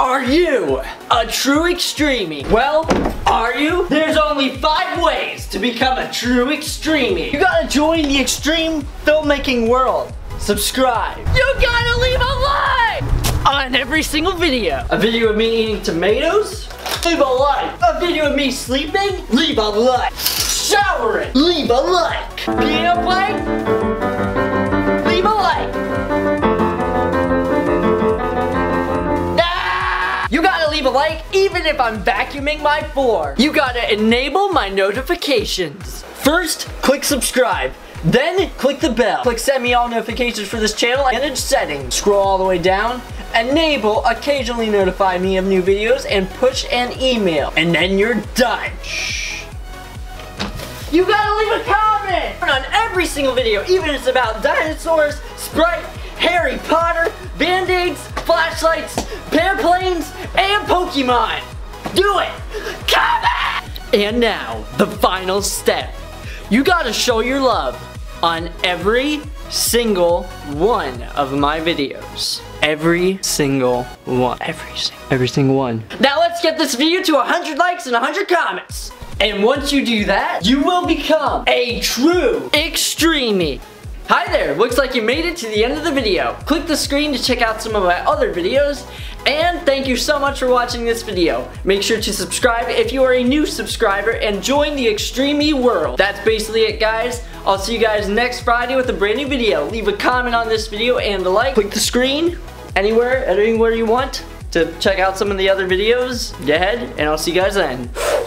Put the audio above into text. Are you a true extremie? Well, are you? There's only 5 ways to become a true extremie. You gotta join the extreme filmmaking world. Subscribe. You gotta leave a like on every single video. A video of me eating tomatoes? Leave a like. A video of me sleeping? Leave a like. Showering? Leave a like. Being a bike? Leave a like. You gotta leave a like even if I'm vacuuming my floor. You gotta enable my notifications. First, click subscribe. Then, click the bell. Click send me all notifications for this channel. Manage settings. Scroll all the way down. Enable occasionally notify me of new videos and push an email. And then you're done. Shh. You gotta leave a comment on every single video, even if it's about dinosaurs, Sprite, Harry Potter, Band-Aids, flashlights, airplanes, and Pokemon. Do it! Comment! And now, the final step. You gotta show your love on every single one of my videos. Every single one. Every single one. Now let's get this video to 100 likes and 100 comments. And once you do that, you will become a true extremie. Hi there, looks like you made it to the end of the video. Click the screen to check out some of my other videos, and thank you so much for watching this video. Make sure to subscribe if you are a new subscriber and join the extremie world. That's basically it, guys. I'll see you guys next Friday with a brand new video. Leave a comment on this video and a like. Click the screen anywhere you want to check out some of the other videos. Go ahead, and I'll see you guys then.